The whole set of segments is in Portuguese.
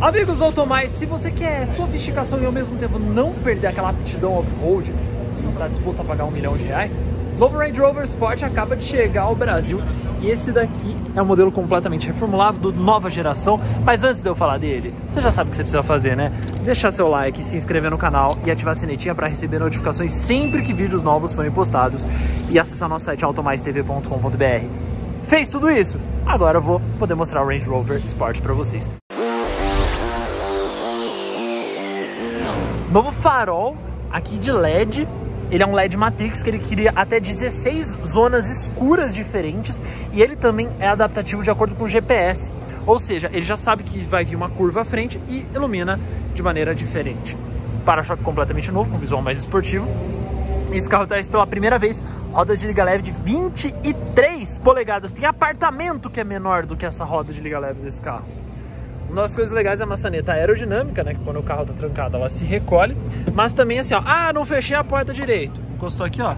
Amigos Automais, se você quer sofisticação e ao mesmo tempo não perder aquela aptidão off-road e não está disposto a pagar R$1 milhão, o novo Range Rover Sport acaba de chegar ao Brasil e esse daqui é um modelo completamente reformulado, do nova geração. Mas antes de eu falar dele, você já sabe o que você precisa fazer, né? Deixar seu like, se inscrever no canal e ativar a sinetinha para receber notificações sempre que vídeos novos forem postados e acessar nosso site automaistv.com.br. Fez tudo isso? Agora eu vou poder mostrar o Range Rover Sport para vocês. Novo farol aqui de LED, ele é um LED Matrix que ele cria até 16 zonas escuras diferentes e ele também é adaptativo de acordo com o GPS, ou seja, ele já sabe que vai vir uma curva à frente e ilumina de maneira diferente. Para-choque completamente novo, com visual mais esportivo. Esse carro traz pela primeira vez rodas de liga leve de 23 polegadas, tem apartamento que é menor do que essa roda de liga leve desse carro. Uma das coisas legais é a maçaneta aerodinâmica, né? Que quando o carro tá trancado, ela se recolhe. Mas também assim, ó, ah, não fechei a porta direito. Encostou aqui, ó,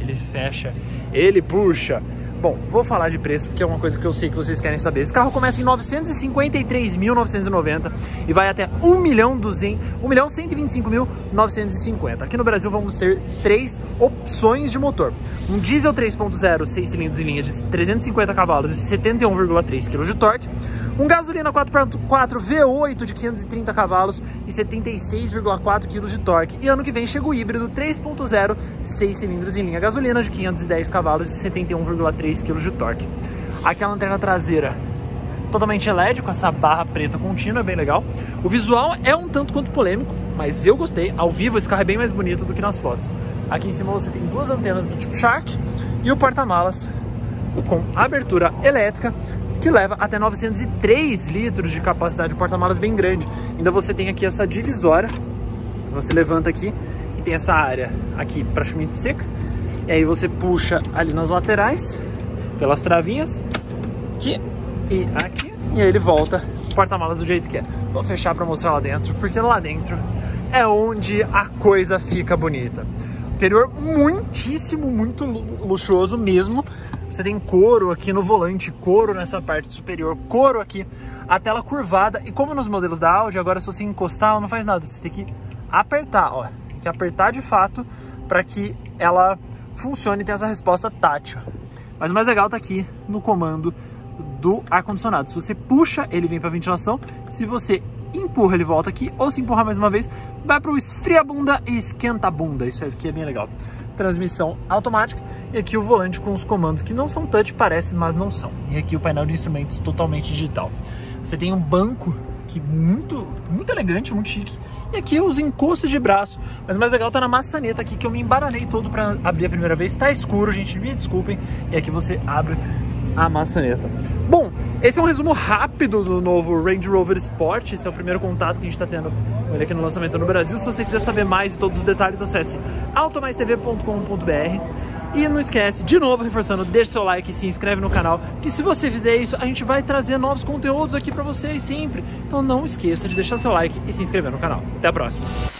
ele fecha, ele puxa. Bom, vou falar de preço, porque é uma coisa que eu sei que vocês querem saber. Esse carro começa em 953.990 e vai até 1.125.950. Aqui no Brasil vamos ter 3 opções de motor. Um diesel 3.0, 6 cilindros em linha de 350 cavalos e 71,3 kg de torque. Um gasolina 4x4 V8 de 530 cavalos e 76,4 kg de torque. E ano que vem chega o híbrido 3.0, 6 cilindros em linha gasolina de 510 cavalos e 71,3 kg de torque. Aqui a lanterna traseira totalmente LED com essa barra preta contínua, é bem legal. O visual é um tanto quanto polêmico, mas eu gostei. Ao vivo esse carro é bem mais bonito do que nas fotos. Aqui em cima você tem 2 antenas do tipo Shark e o porta-malas com abertura elétrica, que leva até 903 litros de capacidade, de porta-malas bem grande. Ainda você tem aqui essa divisória, você levanta aqui e tem essa área aqui praticamente seca, e aí você puxa ali nas laterais, pelas travinhas, aqui e aqui, e aí ele volta, porta-malas do jeito que é. Vou fechar para mostrar lá dentro, porque lá dentro é onde a coisa fica bonita. Interior muito luxuoso mesmo. Você tem couro aqui no volante, couro nessa parte superior, couro aqui, a tela curvada. E como nos modelos da Audi, agora se você encostar, ela não faz nada. Você tem que apertar, ó. Tem que apertar de fato para que ela funcione e tenha essa resposta tátil. Mas o mais legal tá aqui no comando do ar-condicionado. Se você puxa, ele vem para ventilação. Se você empurra, ele volta aqui. Ou se empurrar mais uma vez, vai para o esfria bunda e esquenta bunda. Isso aqui é bem legal. Transmissão automática e aqui o volante com os comandos que não são touch, parece, mas não são. E aqui o painel de instrumentos totalmente digital. Você tem um banco que muito elegante, muito chique, e aqui os encostos de braço, mas o mais legal tá na maçaneta aqui, que eu me embaranei todo para abrir a primeira vez. Tá escuro, gente, me desculpem. E aqui você abre a maçaneta. Bom, esse é um resumo rápido do novo Range Rover Sport. Esse é o primeiro contato que a gente está tendo com ele aqui no lançamento no Brasil. Se você quiser saber mais e todos os detalhes, acesse automaistv.com.br. E não esquece, de novo reforçando, deixa seu like e se inscreve no canal, que se você fizer isso, a gente vai trazer novos conteúdos aqui para vocês sempre. Então não esqueça de deixar seu like e se inscrever no canal. Até a próxima!